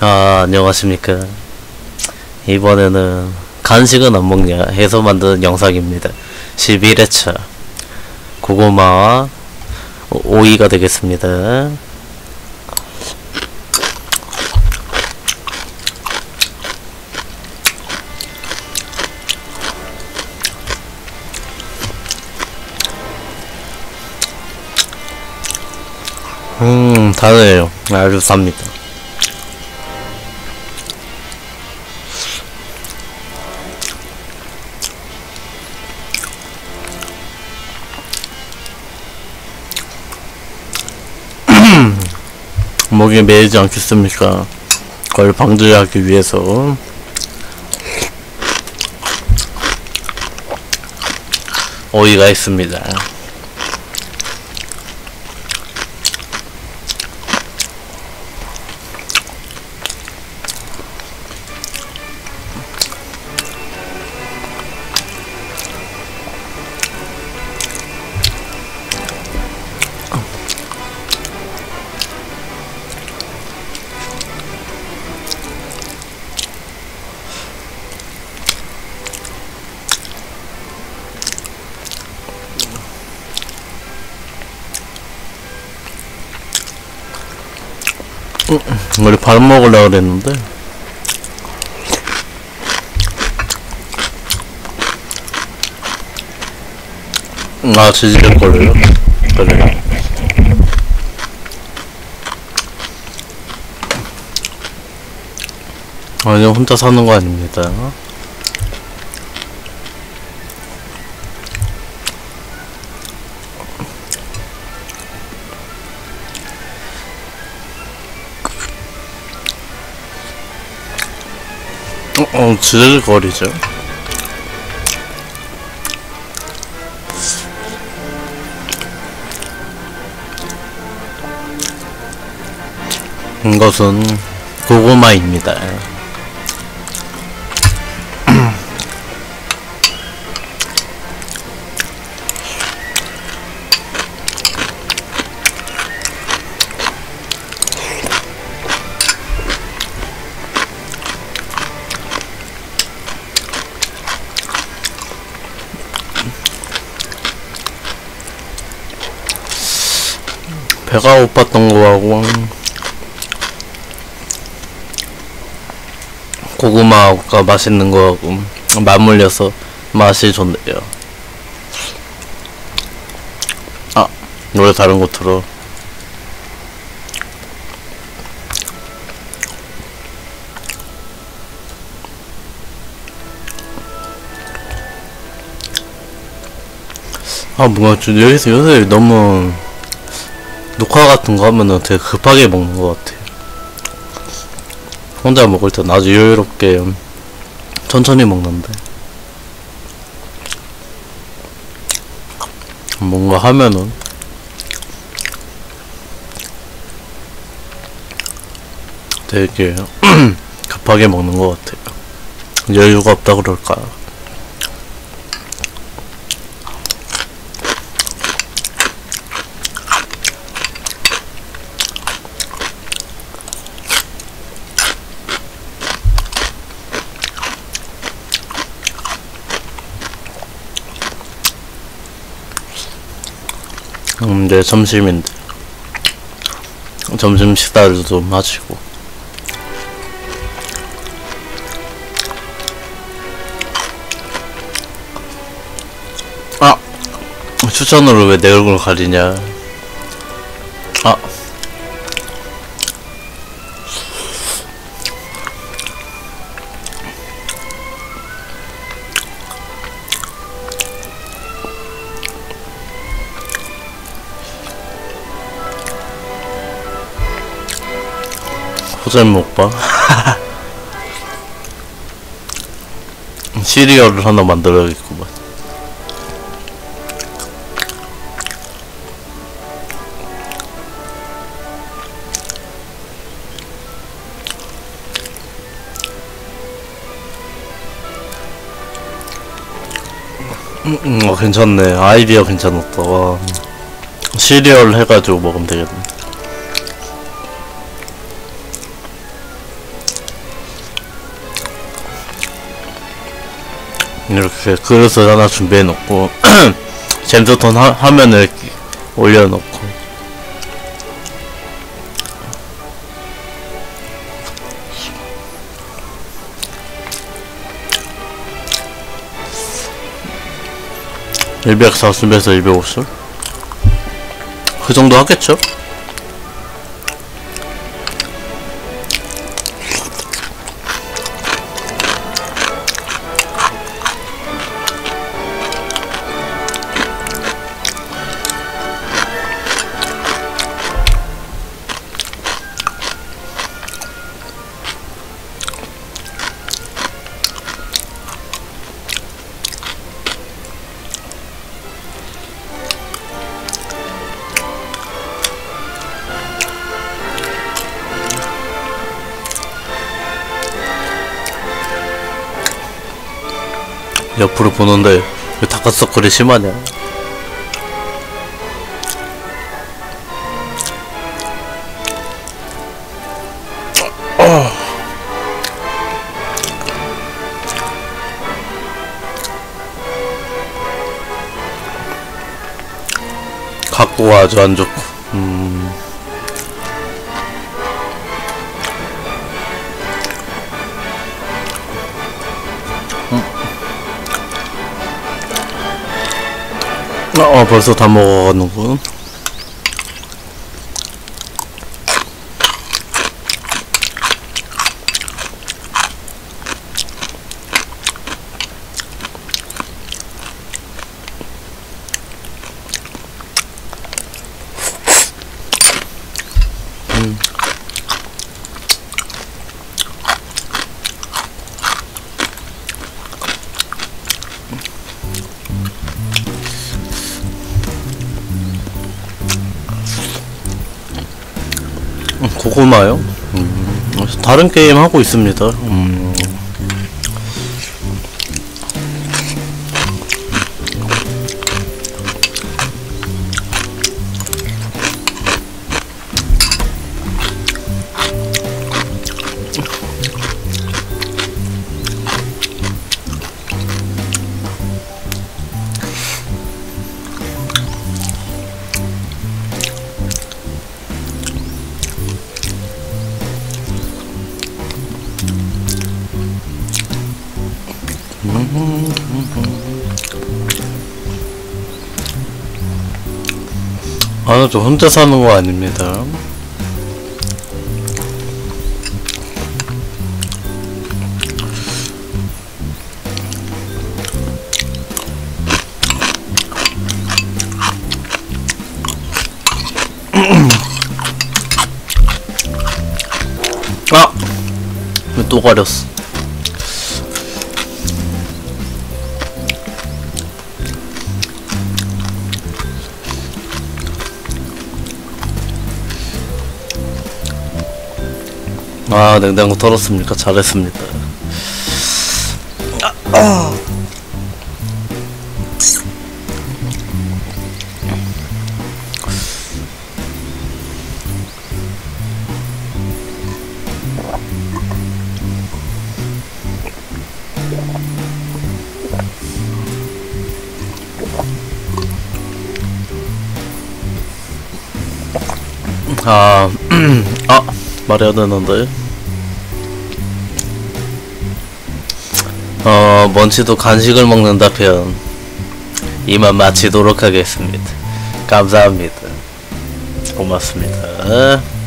안녕하십니까. 이번에는 간식은 안 먹냐 해서 만드는 영상입니다. 11회차 고구마와 오이가 되겠습니다. 다르네요. 아주 쌉니다. 목에 메이지 않겠습니까? 그걸 방지하기 위해서 오이가 있습니다. 원래 밥 먹으려고 그랬는데 아 지질걸요? 그래 아니요 혼자 사는 거 아닙니다. 지질거리죠. 이것은 고구마입니다. 배가 고팠던 거하고 고구마가 맛있는 거하고 맞물려서 맛이 좋네요. 아 노래 다른 곳 들어. 아 뭔가 좀 여기서 요새 너무 녹화 같은 거 하면은 되게 급하게 먹는 것 같아요. 혼자 먹을 땐 아주 여유롭게 천천히 먹는데 뭔가 하면은 되게 급하게 먹는 것 같아요. 여유가 없다 그럴까. 네, 점심인데 점심 식사를 좀 마치고 아! 추천으로 왜 내 얼굴 가리냐. 아 호잼 먹방. 시리얼을 하나 만들어야겠구만. 괜찮네. 아이디어 괜찮았다. 와. 시리얼 해가지고 먹으면 되겠네. 이렇게 그릇을 하나 준비해 놓고 잼조턴 화면을 올려 놓고 (240에서 250) 그 정도 하겠죠? 옆으로 보는데 왜 다크서클이 심하냐. 각도가 아주 안 좋고 벌써 다 먹어가는군. 고구마요? 다른 게임 하고 있습니다. 저 혼자 사는 거 아닙니다. 아! 왜 또 가렸어? 아, 냉장고 털었습니까? 잘했습니다. 말해야 되는데 먼치도 간식을 먹는다 표현 이만 마치도록 하겠습니다. 감사합니다. 고맙습니다.